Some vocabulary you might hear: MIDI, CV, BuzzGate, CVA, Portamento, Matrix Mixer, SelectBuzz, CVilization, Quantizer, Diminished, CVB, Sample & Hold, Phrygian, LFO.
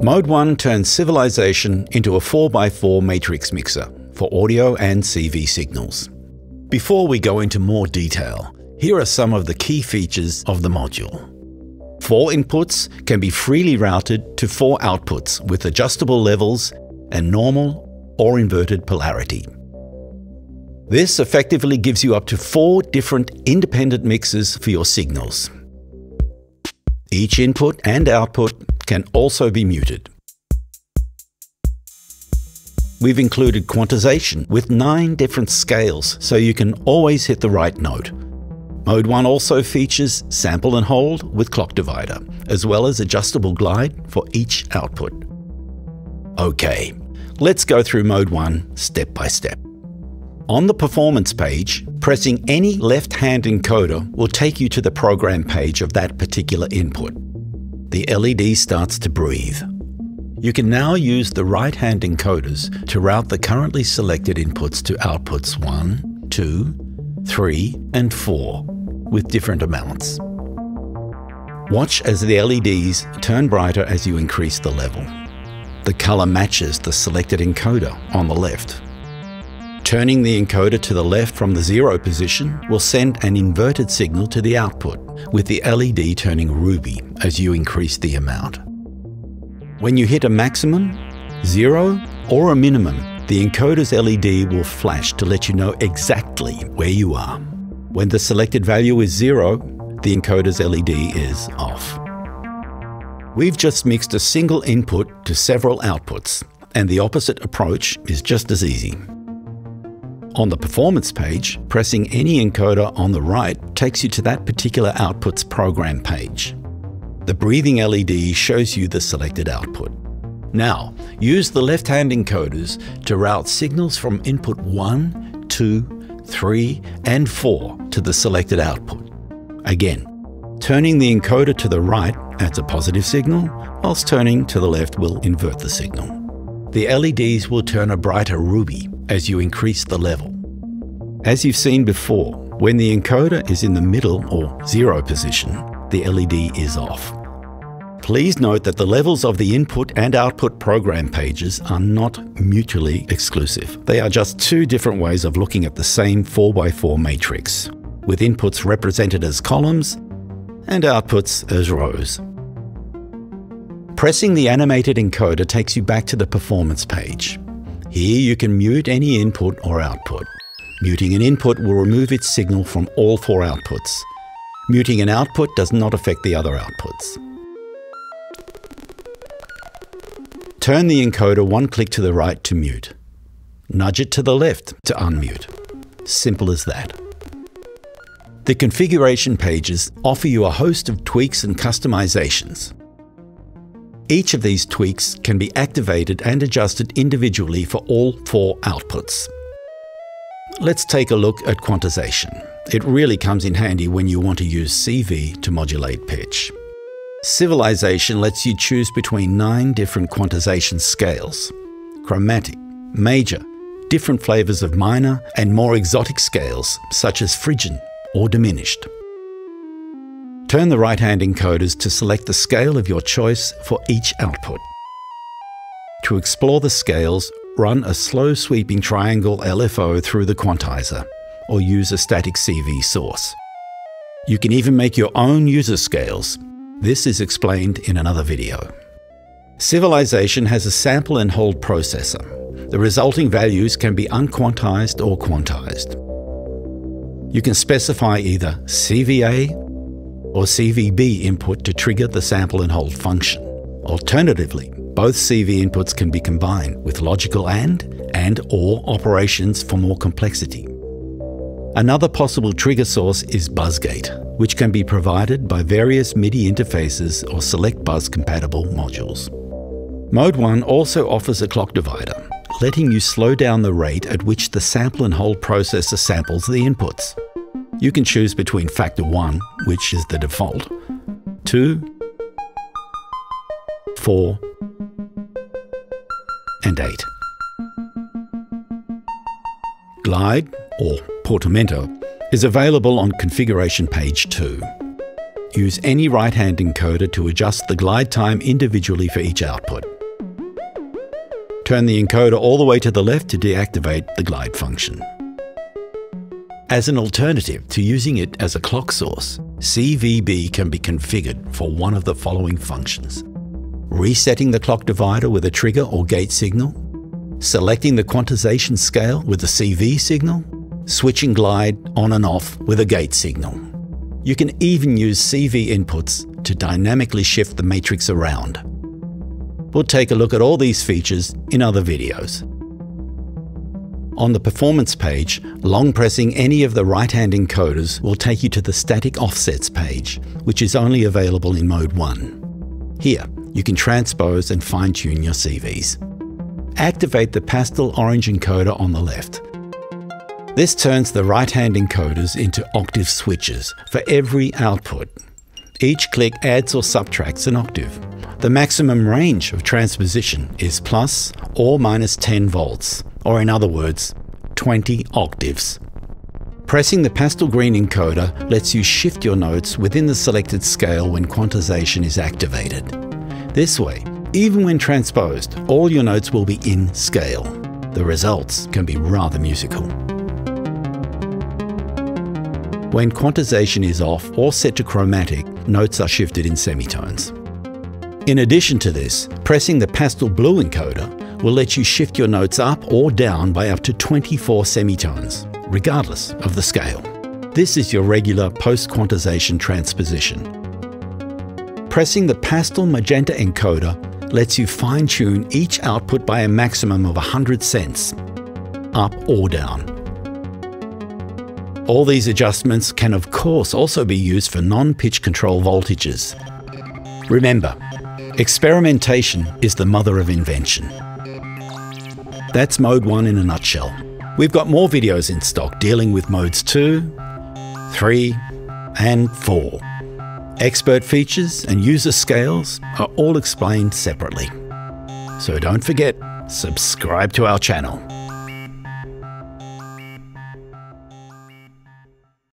Mode 1 turns Civilization into a 4x4 matrix mixer for audio and CV signals. Before we go into more detail, here are some of the key features of the module. 4 inputs can be freely routed to 4 outputs with adjustable levels and normal or inverted polarity. This effectively gives you up to 4 different independent mixes for your signals. Each input and output can also be muted. We've included quantization with 9 different scales so you can always hit the right note. Mode 1 also features sample and hold with clock divider, as well as adjustable glide for each output. Okay, let's go through Mode 1 step by step. On the performance page, pressing any left-hand encoder will take you to the program page of that particular input. The LED starts to breathe. You can now use the right-hand encoders to route the currently selected inputs to outputs 1, 2, 3, and 4 with different amounts. Watch as the LEDs turn brighter as you increase the level. The color matches the selected encoder on the left. Turning the encoder to the left from the 0 position will send an inverted signal to the output, with the LED turning ruby as you increase the amount. When you hit a maximum, 0, or a minimum, the encoder's LED will flash to let you know exactly where you are. When the selected value is 0, the encoder's LED is off. We've just mixed a single input to several outputs, and the opposite approach is just as easy. On the performance page, pressing any encoder on the right takes you to that particular output's program page. The breathing LED shows you the selected output. Now, use the left-hand encoders to route signals from input 1, 2, 3, and 4 to the selected output. Again, turning the encoder to the right adds a positive signal, whilst turning to the left will invert the signal. The LEDs will turn a brighter ruby as you increase the level. As you've seen before, when the encoder is in the middle or 0 position, the LED is off. Please note that the levels of the input and output program pages are not mutually exclusive. They are just 2 different ways of looking at the same 4x4 matrix, with inputs represented as columns and outputs as rows. Pressing the animated encoder takes you back to the performance page. Here you can mute any input or output. Muting an input will remove its signal from all 4 outputs. Muting an output does not affect the other outputs. Turn the encoder 1 click to the right to mute. Nudge it to the left to unmute. Simple as that. The configuration pages offer you a host of tweaks and customizations. Each of these tweaks can be activated and adjusted individually for all 4 outputs. Let's take a look at quantization. It really comes in handy when you want to use CV to modulate pitch. Civilization lets you choose between 9 different quantization scales: chromatic, major, different flavors of minor, and more exotic scales such as Phrygian or Diminished. Turn the right-hand encoders to select the scale of your choice for each output. To explore the scales, run a slow sweeping triangle LFO through the quantizer, or use a static CV source. You can even make your own user scales. This is explained in another video. Civilization has a sample and hold processor. The resulting values can be unquantized or quantized. You can specify either CVA or CVB input to trigger the sample and hold function. Alternatively, both CV inputs can be combined with logical and/or operations for more complexity. Another possible trigger source is BuzzGate, which can be provided by various MIDI interfaces or SelectBuzz compatible modules. Mode 1 also offers a clock divider, letting you slow down the rate at which the sample and hold processor samples the inputs. You can choose between factor 1, which is the default, 2, 4, and 8. Glide, or portamento, is available on configuration page 2. Use any right-hand encoder to adjust the glide time individually for each output. Turn the encoder all the way to the left to deactivate the glide function. As an alternative to using it as a clock source, CVB can be configured for one of the following functions: resetting the clock divider with a trigger or gate signal, selecting the quantization scale with a CV signal, switching glide on and off with a gate signal. You can even use CV inputs to dynamically shift the matrix around. We'll take a look at all these features in other videos. On the performance page, long pressing any of the right-hand encoders will take you to the static offsets page, which is only available in mode 1. Here, you can transpose and fine-tune your CVs. Activate the pastel orange encoder on the left. This turns the right-hand encoders into octave switches for every output. Each click adds or subtracts an octave. The maximum range of transposition is plus or minus 10 volts. Or in other words, 20 octaves. Pressing the pastel green encoder lets you shift your notes within the selected scale when quantization is activated. This way, even when transposed, all your notes will be in scale. The results can be rather musical. When quantization is off or set to chromatic, notes are shifted in semitones. In addition to this, pressing the pastel blue encoder will let you shift your notes up or down by up to 24 semitones, regardless of the scale. This is your regular post-quantization transposition. Pressing the pastel magenta encoder lets you fine-tune each output by a maximum of 100 cents, up or down. All these adjustments can of course also be used for non-pitch control voltages. Remember, experimentation is the mother of invention. That's Mode 1 in a nutshell. We've got more videos in stock dealing with Modes 2, 3, and 4. Expert features and user scales are all explained separately. So don't forget, subscribe to our channel.